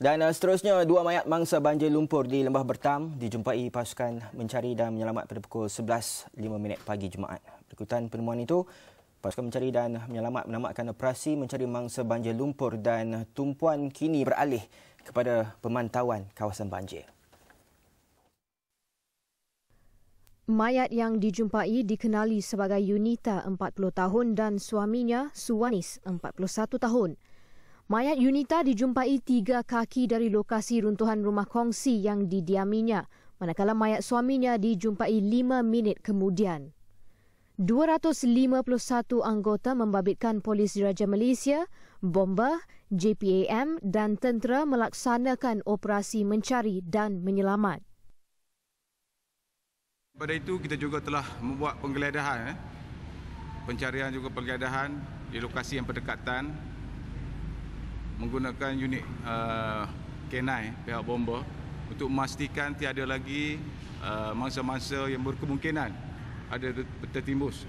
Dan seterusnya, dua mayat mangsa banjir lumpur di Lembah Bertam dijumpai pasukan mencari dan menyelamat pada pukul 11.05 pagi Jumaat. Berikutan penemuan itu, pasukan mencari dan menyelamat menamatkan operasi mencari mangsa banjir lumpur dan tumpuan kini beralih kepada pemantauan kawasan banjir. Mayat yang dijumpai dikenali sebagai Yunita, 40 tahun dan suaminya Suwanis, 41 tahun. Mayat Yunita dijumpai 3 kaki dari lokasi runtuhan rumah kongsi yang didiaminya, manakala mayat suaminya dijumpai 5 minit kemudian. 251 anggota membabitkan Polis Diraja Malaysia, Bomba, JPAM dan tentera melaksanakan operasi mencari dan menyelamat. Pada itu kita juga telah membuat penggeledahan, pencarian juga penggeledahan di lokasi yang berdekatan menggunakan unit K9 pihak Bomba untuk memastikan tiada lagi mangsa-mangsa yang berkemungkinan ada tertimbus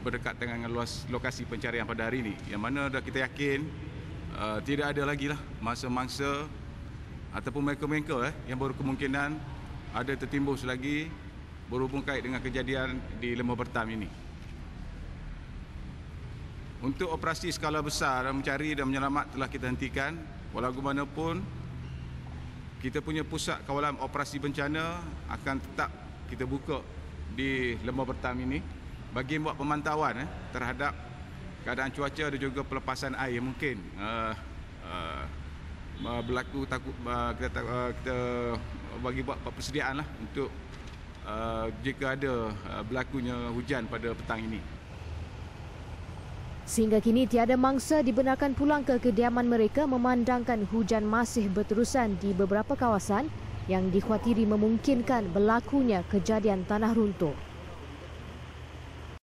berdekatan dengan luas lokasi pencarian pada hari ini, yang mana dah kita yakin tidak ada lagi lah mangsa-mangsa ataupun mereka-mereka yang berkemungkinan ada tertimbus lagi berhubung kait dengan kejadian di Lembah Bertam ini. Untuk operasi skala besar mencari dan menyelamat telah kita hentikan, walaubagaimanapun kita punya pusat kawalan operasi bencana akan tetap kita buka di Lembah Bertam ini bagi buat pemantauan terhadap keadaan cuaca dan juga pelepasan air mungkin berlaku. Kita bagi buat persediaan untuk jika ada berlakunya hujan pada petang ini. Sehingga kini tiada mangsa dibenarkan pulang ke kediaman mereka memandangkan hujan masih berterusan di beberapa kawasan yang dikhawatiri memungkinkan berlakunya kejadian tanah runtuh.